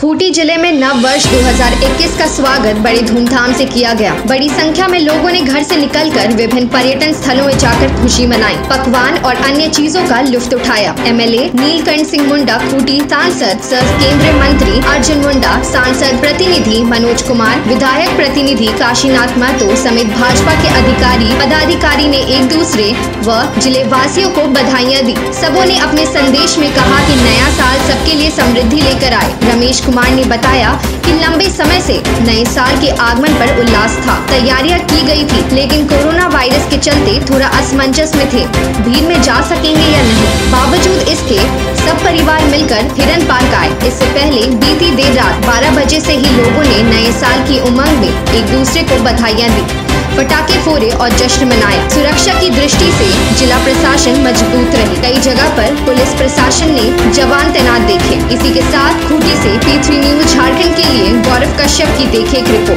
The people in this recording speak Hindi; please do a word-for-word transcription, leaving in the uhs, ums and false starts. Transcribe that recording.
खूंटी जिले में नव वर्ष दो हज़ार इक्कीस का स्वागत बड़ी धूमधाम से किया गया। बड़ी संख्या में लोगों ने घर से निकलकर विभिन्न पर्यटन स्थलों में जाकर खुशी मनाई, पकवान और अन्य चीजों का लुफ्त उठाया। M L A Neelkanth Singh Munda Khunti, सांसद सह केंद्रीय मंत्री अर्जुन मुंडा, सांसद प्रतिनिधि मनोज कुमार, विधायक प्रतिनिधि काशीनाथ महतो समेत भाजपा के अधिकारी पदाधिकारी ने एक दूसरे व जिले वासियों को बधाइयाँ दी। सबों ने अपने संदेश में कहा कि नया साल सबके लिए समृद्धि लेकर आए। रमेश कुमार ने बताया कि लंबे समय से नए साल के आगमन पर उल्लास था, तैयारियां की गई थी, लेकिन कोरोना वायरस के चलते थोड़ा असमंजस में थे, भीड़ में जा सकेंगे या नहीं। बावजूद इसके सब परिवार मिलकर हिरण पार्क आए। इससे पहले बीती देर रात बारह बजे से ही लोगों ने नए साल की उमंग में एक दूसरे को बधाइयाँ दी, पटाखे फोड़े और जश्न मनाया। सुरक्षा की दृष्टि से जिला प्रशासन मजबूत रही, कई जगह पर पुलिस प्रशासन ने जवान तैनात देखे। इसी के साथ खूंटी से पृथ्वी न्यूज़ झारखंड के लिए गौरव कश्यप की देखे एक रिपोर्ट।